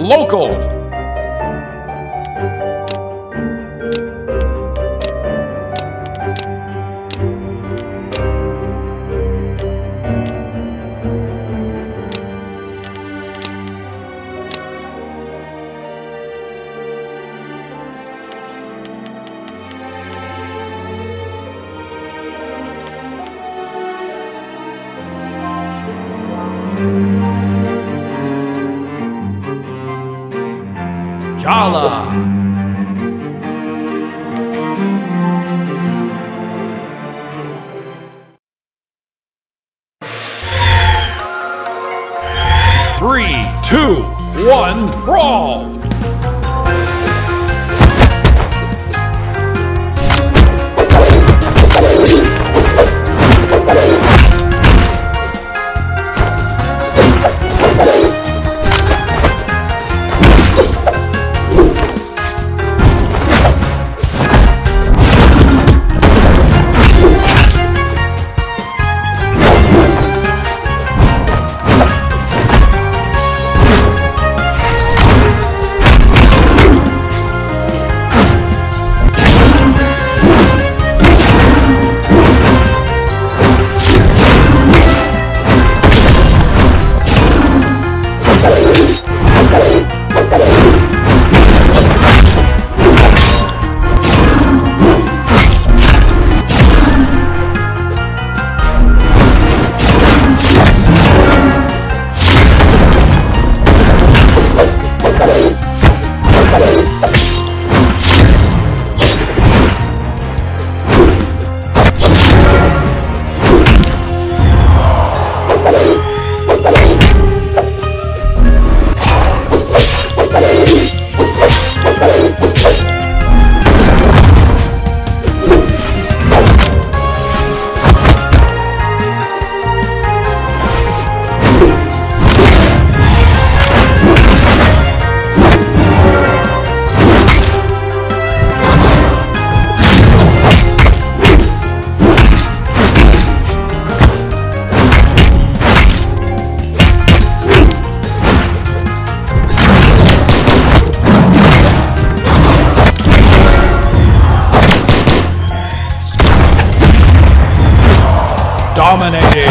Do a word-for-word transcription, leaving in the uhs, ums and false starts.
local. Jhala. Three, two, one, brawl. Dominating.